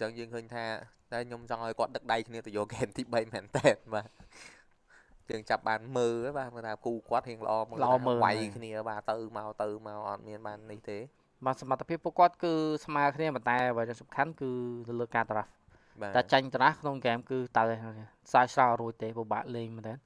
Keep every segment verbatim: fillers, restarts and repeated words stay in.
ចឹង យើង ឃើញ ថា តែ ខ្ញុំ ចង់ ឲ្យ គាត់ ដឹក ដៃ គ្នា ទៅ យក ហ្គេម ទី ba មែនតើ បាទ យើង ចាប់ បាន មើល បាទ គាត់ ថា គូ គាត់ រៀង ល្អ មើល វាយ គ្នា បាទ ទៅ មក ទៅ មក អត់ មាន បាន នេះ ទេ បាទ សមត្ថ ភាព ពួក គាត់ គឺ ស្មើ គ្នា ប៉ុន្តែ អ្វី ដែល សំខាន់ គឺ ទៅ លើ ការ draft តែ ចាញ់ draft ក្នុង ហ្គេម គឺ ទៅ សាយ ស្រោ រួច ទេ ពិ បាក លេង មែនតើ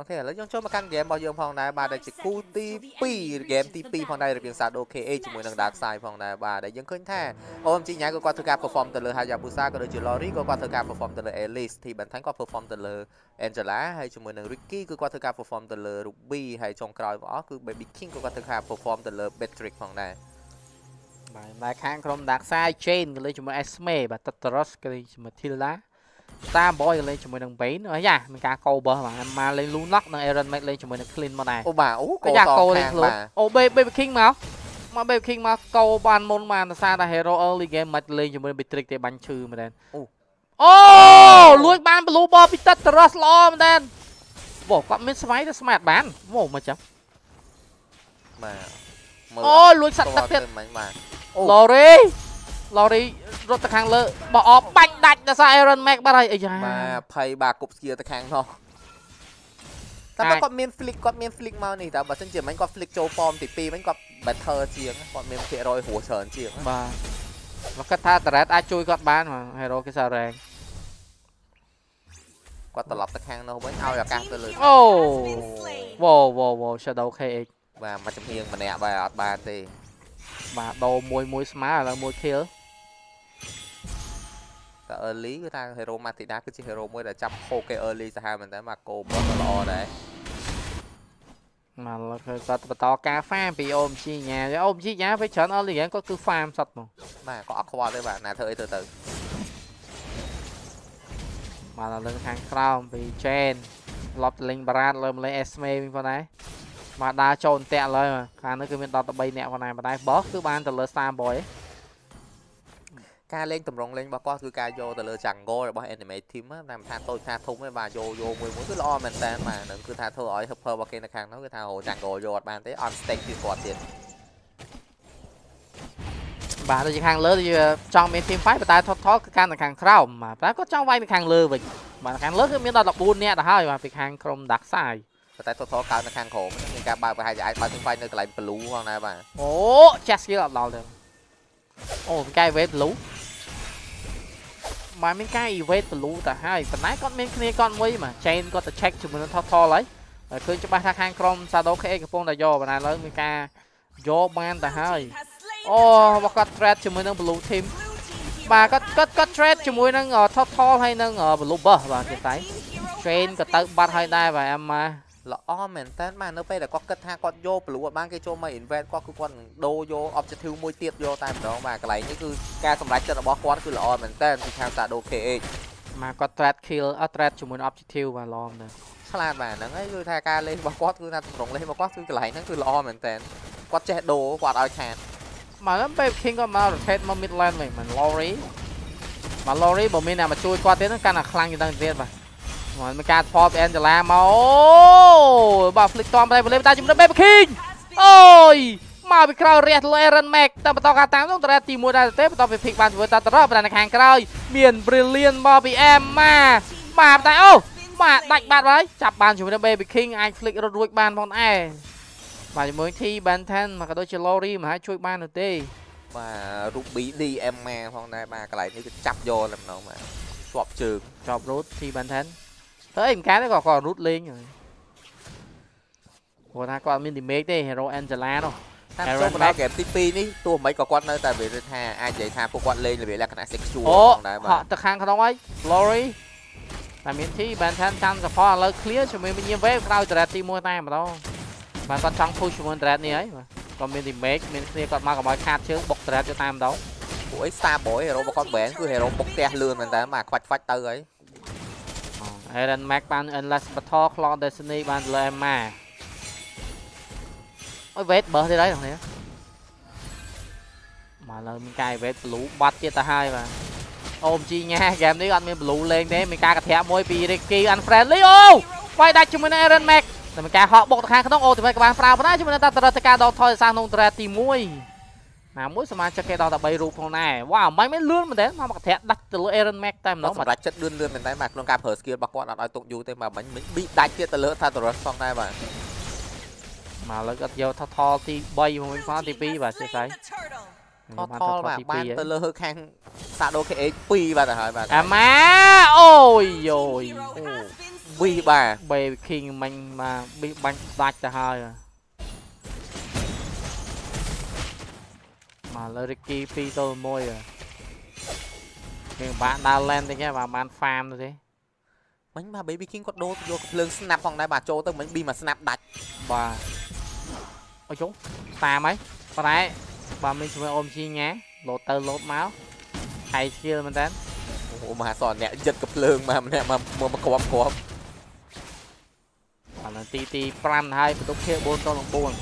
ok, lấy trong chỗ mà căn game bao nhiêu phòng này bà để chỉ cu tivi game tivi phòng này được biển sạt ok, chỉ muốn đằng đá sai phòng này bà để dân khơi thẻ. Ôm chị nhái qua thực perform từ lời Hayabusa, có được chữ Lori qua thực perform từ lời Alice thì bản thánh qua perform từ lời Angela hay chỉ muốn đằng Ricky cứ qua thực perform từ lời Ruby hay trong còi võ cứ Baby King qua thực perform từ lời Patrick phòng này. Bài khang không đá sai Jane cái lấy chỉ muốn Esme và Tataros cái lấy chỉ muốn Tila. Starboy lên cho mình đằng bến nữa nha, mình cá câu bờ mà mà lên lún lắc đằng Aaron Mac lên cho mình đằng clean món này. Ô bà, ô câu câu lên luôn. Ô Baby King mà, mà Baby King mà câu bàn môn mà xa là hero early game Mac lên cho mình bị trick để bắn chư mà đen. Ô, luôn bàn blue ball bị tát Ross lo mà đen. Bỏ quặm miếng máy để smart bán, mồm mà chấm. Mà. Ô, luôn sạch đặc biệt. Lori. Lori rút từ khang lơ bỏ banh đạch là sao Aaron Mac bắt đây mà thầy bà cục kia từ khang không ta có miếng flick có miếng flick mau này ta bà xin chỉ mình có flick châu form thì pi mình có better chiếng còn miếng kia rồi hùa sờn chiếng mà mà cái tha tẹt ai chui gót bán mà hero cái sao rèn có tạt lọc từ khang đâu mới ao là căng từ lưỡi oh wow wow wow shadow kx và mà chấm hiên mà nè bà bà thì bà đồ môi môi smart là môi kia early người ta hero Matilda cứ chỉ hero mới là chăm khô cái early ra hai mình thấy mà cô bớt lo đấy mà là to ca farm bị ôm chi nhà cái ôm chi nhà phải chọn early game có cứ farm sạch mà mà có aqua đấy bạn nè thôi từ từ mà là lên hàng crown bị chain lọt lên brand lên lấy Esme bên này mà đa trồn tẹt rồi mà khá nó cứ bên đó tập bay nẹo vào này mà đây boss cứ ban từ lơ Starboy ấy. Ca lên tầm rộng lên bà con cứ ca vô từ lơ chẳng go rồi bà anime team á làm tha tôi tha thúng với bà vô vô mười muốn cứ lo mình ta mà đừng cứ tha thôi ấy hợp hợp bà kia là khang nó cứ tha hồ chẳng go vô bàn tới on stake thì còn tiền bà tôi chỉ khang lơ thì trong bên team fight bà ta thoát thoát cái can là khang crow mà bà có trong vai thì khang lơ vậy mà khang lơ cái miếng đó là buôn nẹo đã hơi mà bị khang chrome đặc sai tại tôi thọ cao nó khang khổ nên cả ba và hai giải ba tiếng phai nơi lại blue hoàng này bà ố chắc kia là lâu rồi ồ cái vết blue mà mấy cái vết blue ta hai phần nãy con mấy kia con mới mà chain con ta check chúng mình thọ thọ lấy rồi cứ cho ba thằng khang chrome sao đâu cái cái phong là do và này lấy mấy cái do ban ta hai ồ và con trade chúng mình đang blue team bà có có có trade chúng mình đang ở thọ thọ hay đang ở blue bờ và hiện tại chain còn tới bắt hai đây và em mà là o mình tên mà nó bây là có kết tha con vô lũ ban cái chỗ mà invent qua cứ con đô vô objective môi tiệp vô tay đó mà cái này những cứ ca xong lại cho nó bó con cứ là o mình tên thì tham gia đô kê mà có threat kill threat chúng muốn objective và lom nè là mà nó ấy cứ tha ca lên bó con cứ là rồng lên bó con cứ cái này nó cứ là o mình tên quạt che đồ quạt ai khàn mà nó bây khi con mà rotate mà midland mình mình Lori mà Lori bọn mình nào mà chui qua tới nó can là khăng như đang diệt mà mình ca pop Angela mà ô bà flick tom đây lên ta chúng nó Baby King ôi mà bị crowd rẹt lôi Aaron Mac ta bắt tao cả tám trong trai tìm mua ra tiếp tao phải pick bàn với ta tao ra hàng crowd miền brilliant Bobby em mà mà tại ô mà đánh bạn đấy chập bàn chúng nó Baby King anh flick rồi đuổi bàn bọn ai mà mới thi bàn thân mà cả đôi chơi Lori mà hãy chui bàn được đi mà Ruby đi em mà hôm nay mà cái này như chập vô làm nó mà chọc trừ chọc rút thi bàn thân tới em cá nó còn còn rút lên rồi của ta còn mình make đây hero Angela đâu hero nó kẹp tê pê ní tua mấy có quát nơi tại vì thà ai vậy thà của quát lên là bị là cái sexual họ thật hàng không ấy Lori là miễn thi bản thân chăn và pha lời clear cho mình mình nhiễm vết tao trở lại mua tay mà đâu mà con trong push mình trở này ấy còn mình thì make mình clear còn mà còn mọi khác chứ bọc trở cho tay mà đâu buổi Starboy hero mà con bé cứ hero bọc te lươn mình ta mà quạch quạch tư ấy Aaron Mac ban Endless Battle Clone Destiny ban Lemma. Ôi vết bờ thế đấy thằng này. Mà lên mình cài vết blue bắt kia ta hai mà. Ôm chi nha, game này ăn mình blue lên thế mình ca cả thẻ môi vì Ricky ăn friendly. Ô! Quay đạch chúng mình Aaron Mac. Tại mình ca họ bộc từ khang không ô thì phải các bạn phao vào đó chúng mình ta ta ca đo thôi sang nông tre tí một. nào mũi xem cái đó là bay rùa con này wow mấy mấy lươn mình thế mà mặc thẻ đặt từ lối Aaron Mac tay nó mà đặt chất lươn lươn mình tay mặc luôn cam hở kia bạc quạt nói tụng du thế mà mình bị đánh kia từ lỡ tha từ rớt xong đây mà mà lấy gật vô thao thao thì bay mà mình phá thì pi và sẽ thấy thao thao mà ban từ lỡ khang xả đôi cái pi và rồi mà à má ôi rồi pi bà bề kinh mình mà bị bắn đặt ra hơi mà Ricky phi tôi môi rồi mình bạn đã lên thì cái mà bạn farm rồi thế bánh mà baby king có đô vô lưng snap phòng đây bà trô tôi bánh bi mà snap đặt bà ôi chú tà mấy bà đấy bà mình sẽ ôm chi nhé lột tơ lột máu hay kia mình đến ủa mà sòn nè giật cặp lưng mà nè mà mua mà cọp cọp bà là ti ti pram hai tôi kia bốn con buồn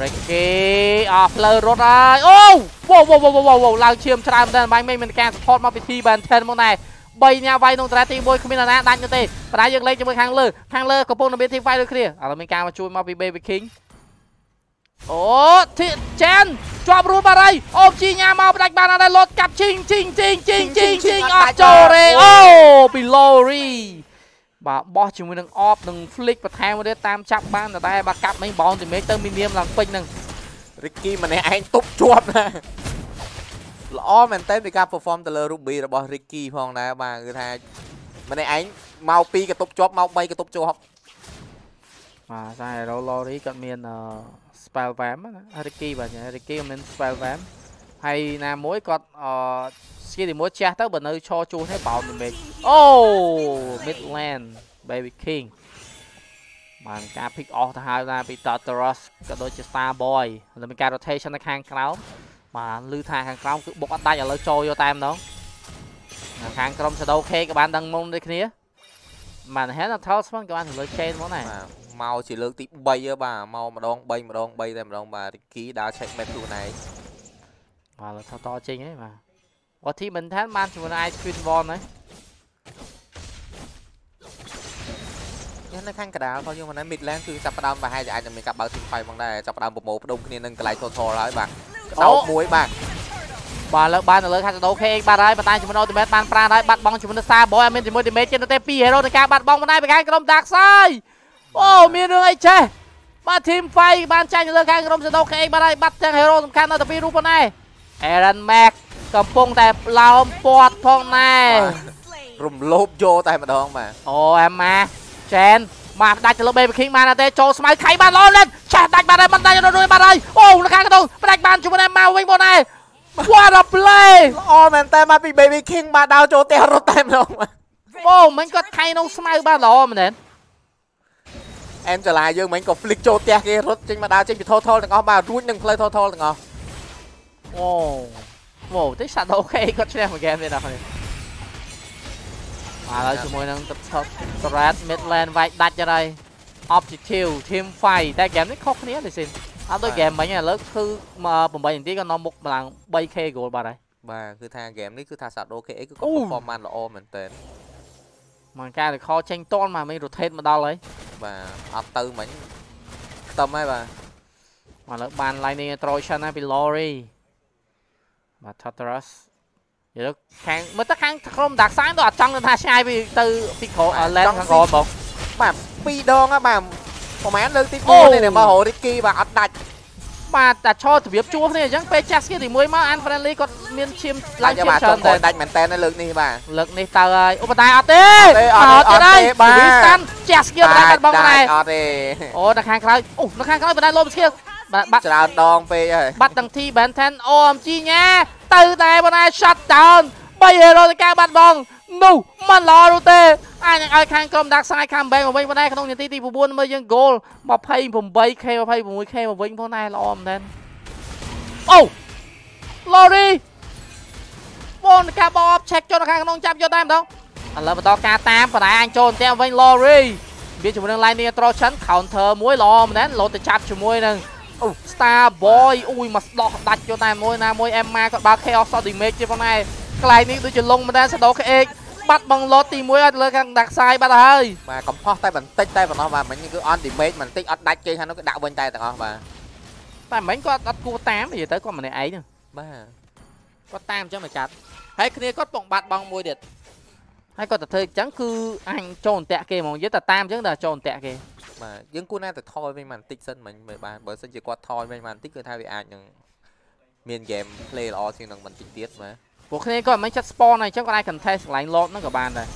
Ricky à fleur rốt ai ô wow wow wow wow wow lao chiêm cho anh ta bánh mình mình can support mà bị thi bàn thêm môn này bay nha vay nông trái tim bôi không biết là đánh cho tê và đã dựng lên cho mình hàng lơ hàng lơ có bông nó biết thì vay được kia à là mình can mà chui mà bị baby king ô thiệt chen cho rút vào đây ôm chi nha mau đánh bàn ở đây lột cặp chinh chinh chinh chinh chinh chinh ở chỗ đây ô bị lori bà bỏ chúng mình đang off đừng flick và theo đến tam chạm ban là tay bà cặp mấy bóng thì mấy tơ minium làm pin đừng Ricky mà này anh tụt chuột này lo mình tên thì ca perform từ lơ ruby là bỏ Ricky phong này bà người ta mà này anh mau pi cái tụt chuột mau bay cái tụt chuột mà sai đâu lo đấy cận miền spell vém Ricky bà nhỉ Ricky mình spell vém hay là mỗi con kia thì muốn che tới bữa nơi cho chu thấy bảo mình oh Midland baby king mà cả pick off thứ hai ra bị Tartarus cái đôi Starboy rồi mình cả rotation ở hàng kéo mà lư thang hàng kéo cứ bộc tay vào lối trôi vô tam đó hàng kéo sẽ đâu khe các bạn đang mong đây kia mà hết là tháo xuống các bạn thì lối khe món này màu chỉ lượn tí bay á bà màu mà đón bay mà đón bay đây mà đón bà ký đã chạy mệt tụ này và là thao to chinh ấy mà có thì mình thấy man thì mình ai chuyên von đấy nhưng nó khang cả đá thôi nhưng mà nó mịt lên từ chập đam và hai giờ anh mình gặp bao tiền phai bằng đây chập đam một một đông kia nâng cái lại thò thò lại bạn sáu muối bạn bà lỡ ban lỡ khang đấu khe ba đấy mà tay chúng mình đâu thì mét ban pra đấy bắt bóng chúng mình xa bói mình thì mới thì mét trên nó tê pi hero thì cả bắt bóng bên đây bị khang cầm đạc sai ô miền đường anh che ba team phai ban tranh lỡ khang cầm đấu khe ba đấy bắt thằng hero tầm khang nó tê pi rúp bên này Aaron Mac cầm bông tại lao bọt phong này rùm lốp vô tay mà đòn mà ô em mà chen mà đặt cho lốp bê khiến mà nè cho máy khay bàn lon lên chả đặt bàn này bàn tay cho đôi bàn đây ô nó khác cái đâu đặt bàn chúng em mau win bọn này what a play oh man tay mà bị baby king mà đau cho teo rồi tay mà ô mình có khay nông máy bàn lon mình đến em trở lại dương mình có flick cho teo kia rút trên mà đau trên bị thô thô đừng có mà rút đừng play thô thô đừng có ô wow, thế sẵn ok có chơi một game đây nào này. Mà đây chúng mình đang tập hợp Threat Midland vậy đặt cho đây. Objective team fight. Đây game này khó khăn thì xin. À tôi game mấy này lớn cứ mà bầm bầy tí con nó một lần ba k goal bà đây. Bà cứ tha game này cứ tha sẵn ok cứ có performance lọ mình tên. Mà ca thì khó tranh toan mà mình rotate mà đau lấy. Bà ập tư mình tâm ấy bà. Mà lỡ ban Lightning Trojan này bị Lori. Mà Tartarus vậy đó khang mới tất khang không đặt sáng đó trong nên ta sai vì từ phi khổ ở lên thằng rồi bụng mà phi đo á mà có máy lên tiếp này nè mà hồ Ricky và ắt đặt mà đã cho thử việc chua thế chẳng pe chắc kia thì mới mà ăn friendly còn miên chim lại chim sơn rồi đánh mảnh tên này lực này bà lực này tao ơi ô bà tay ọt đi ọt ở đây bà tan chắc kia bà đặt bóng này ô đặt khang khơi ô nó khang khơi bà đang lôm kia bắt bắt đòn về bắt thằng thi bản thân ôm chi nhá từ này bọn ai shut down bây giờ rồi các bạn bóng nụ mà lo rồi tê ai nhạc ai khang cầm đặc sai khang bèn của mình bọn ai không nhận tí tí phụ buôn mới dân goal mà pay vùng bay khe mà pay vùng mũi khe mà vinh bọn ai lo mình oh Lori bọn các bọn ốp check cho nó khang không chạm cho tay đâu anh lỡ mà to ca tam bọn ai anh trôn theo vinh Lori biết chúng mình đang Lightning Trojan counter mũi lo mình đến lột từ chặt chúng mũi nâng Oh, Starboy, ui mà đọt đặt cho này môi na môi em ma còn bao chaos sau đỉnh mê chứ con này cái này ní tôi chỉ lung mà đang sẽ đấu cái bắt bằng lót thì môi lên càng đặt sai bắt hơi mà cầm phóc tay mình tích tay vào nó và mình cứ on đỉnh mê mình tích đặt chơi hay nó cứ đạo bên tay tao mà tại mình có đặt cua tám thì tới con mình này ấy nữa บ้าก็ตามเจ้าไม่จัดให้คืนนี้ก็ปองบัดบองมวยเด็ดให้ก็แต่เธอจังคืออังโจนแตะเกมองเยอะแต่ตามจังแต่โจนแตะเกมmà những cô nàyแต่ทอยไม่มันติดเส้นเหมือนเหมือนบ้านบอลเส้นจะกวาดทอยไม่มันติดเกินทายไปอ่านอย่างเมียนเกมเลย์รอสิ่งต่างมันติดเตี้ยมาพวกนี้ก็ไม่จัดสปอนเลยจังก็ได้คันเทสไลน์ล้อนั่นกับบ้านเลย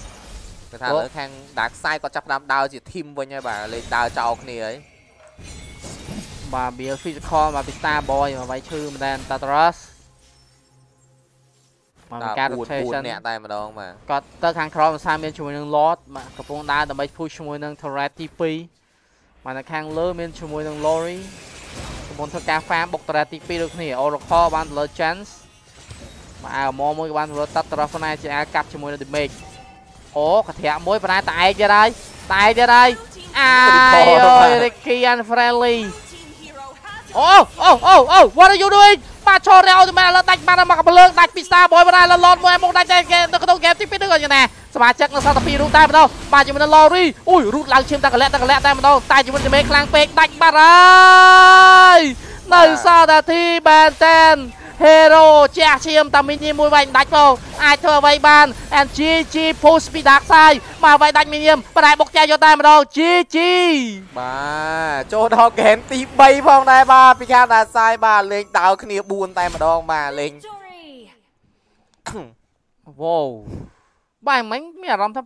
แต่ถ้าเลิกแข่งดักไซก็จับดำดาวจีทีมไว้ไงบ้างเลยดาวเจ้าคนนี้มาเบียร์ฟิสคอมาเป็น Starboy มาไว้ชื่อมันแดนตาตรัสมาเป็นการบูดบูดเนี่ยได้มาดองมาก็เตอร์คังครอมซาเมียนช่วยหนึ่งลอดมากระพงดาวแต่ไม่พูดช่วยหนึ่งทรัตติปีมาแต่แข่งเลิศเมียนช่วยหนึ่งลอรี่กระพงเธอกาแฟบกทรัตติปีลูกนี่โอร์คอบันเลอร์เจนส์มาเอามอมวยบันเลอร์ตัตรัสนายจะอากับช่วยหนึ่งเดมิกโอ้กระเทียมมวยปนายตายจะได้ตายจะได้อ้าวเด็กกี้อันเฟรนลี่โอ้โอ้โอ้โอ้ what are you doing มาโชว์เร็วจะมาแล้วตัดมาแล้วมากระเบื้องตัดพิซซ่าบอยมาได้แล้วลอนมวยมงได้ใจเกมต้องเกมที่พี่นึกก่อนอย่างไรสมาชิกนักซาตาพีรู้ได้มาแล้วมาจะมันลอรี่อุ้ยรูดลังเชื่อมตะกะเละตะกะเละได้มาแล้วตายจะมันจะเมฆคลางเป็กตัดมาได้ในซาตาทีแบนเทนเฮโร่แจ็คเชื่อมตะมินิมวยไว้ดักเราไอเธอไว้บ้านแอนจีจีพุชปีดักไซมาไว้ดักมินิมมาได้บกใจโยต้ามาดองจีจีมาโจดอกเห็นตีใบพองได้บ้าปีกาดาไซบ้าเล็งดาวขึ้นเนี่ยบูนแต่มาดองมาเล็งว้าวใบมันไม่อารมณ์ทับ